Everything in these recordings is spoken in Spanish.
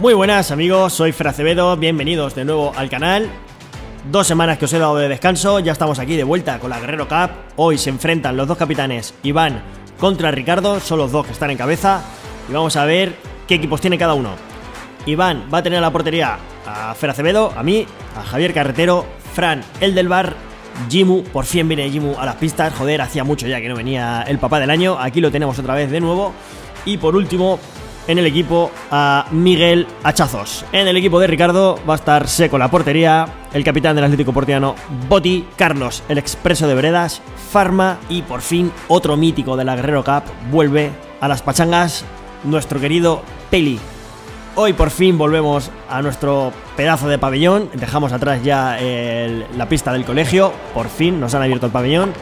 Muy buenas amigos, soy Fer Acevedo, bienvenidos de nuevo al canal. 2 semanas que os he dado de descanso, ya estamos aquí de vuelta con la Guerrero Cup. Hoy se enfrentan los dos capitanes, Iván contra Ricardo, son los dos que están en cabeza. Y vamos a ver qué equipos tiene cada uno. Iván va a tener la portería a Fer Acevedo, a mí, a Javier Carretero, Fran el del Bar, Jimu. Por fin viene Jimu a las pistas, joder, hacía mucho ya que no venía el papá del año. Aquí lo tenemos otra vez de nuevo. Y por último, en el equipo a Miguel Achazos. En el equipo de Ricardo va a estar seco la portería, el capitán del Atlético Portiano, Botti, Carlos el Expreso de Veredas, Farma y por fin otro mítico de la Guerrero Cup vuelve a las pachangas, nuestro querido Peli. Hoy por fin volvemos a nuestro pedazo de pabellón, dejamos atrás ya la pista del colegio, por fin nos han abierto el pabellón.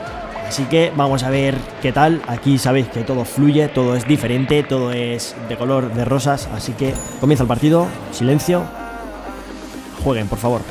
Así que vamos a ver qué tal. Aquí sabéis que todo fluye, todo es diferente, todo es de color de rosas. Así que comienza el partido, silencio. Jueguen, por favor.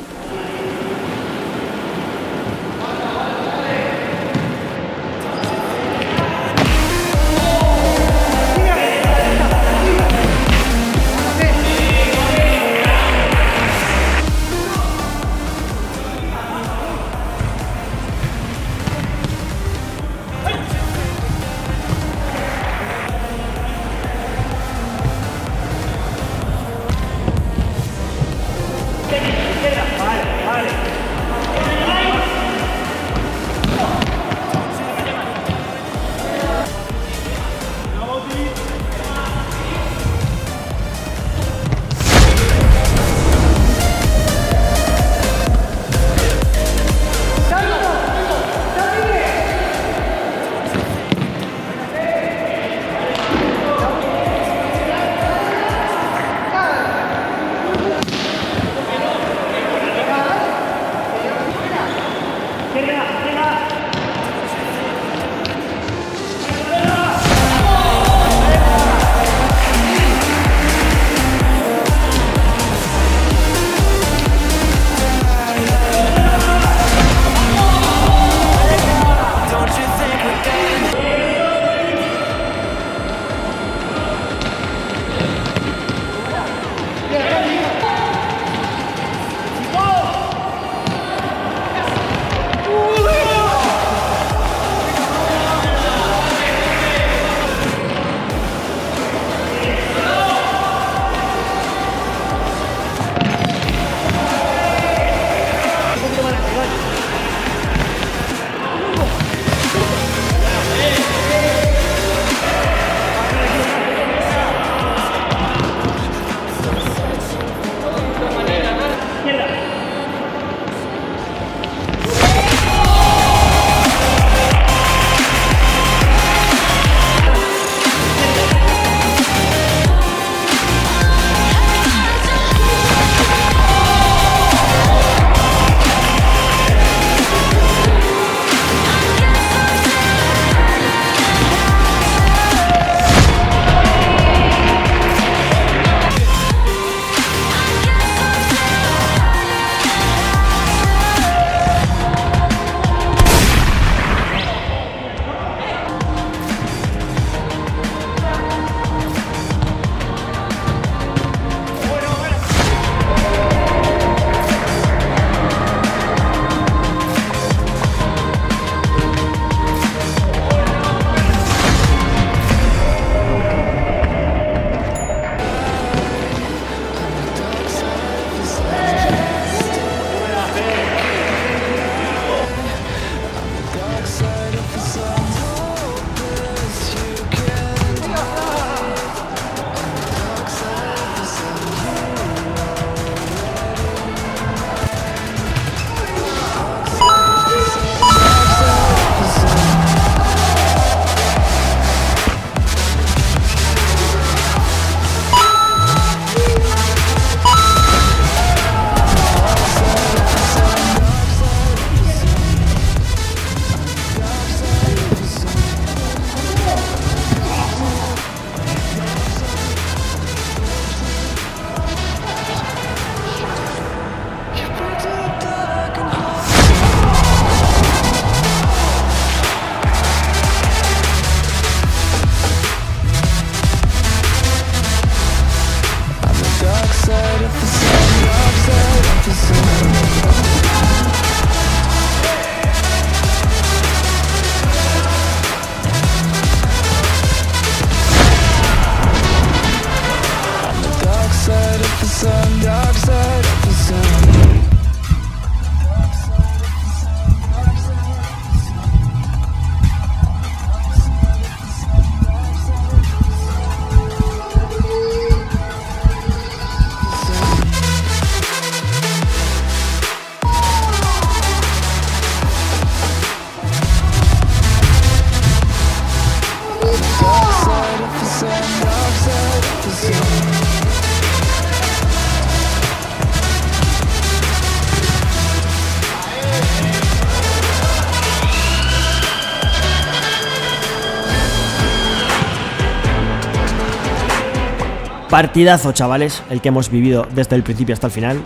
Partidazo, chavales, el que hemos vivido desde el principio hasta el final.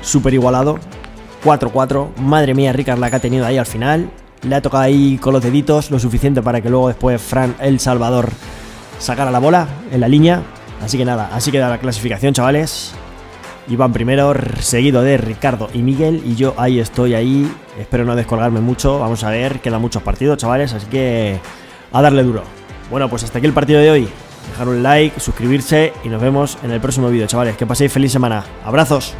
Súper igualado. 4-4. Madre mía, Ricardo la que ha tenido ahí al final. Le ha tocado ahí con los deditos lo suficiente para que luego después Fran El Salvador sacara la bola en la línea. Así que nada, así queda la clasificación, chavales. Iván primero, seguido de Ricardo y Miguel. Y yo ahí estoy, ahí. Espero no descolgarme mucho. Vamos a ver, quedan muchos partidos, chavales. Así que a darle duro. Bueno, pues hasta aquí el partido de hoy. Dejar un like, suscribirse y nos vemos en el próximo vídeo, chavales. Que paséis feliz semana. Abrazos.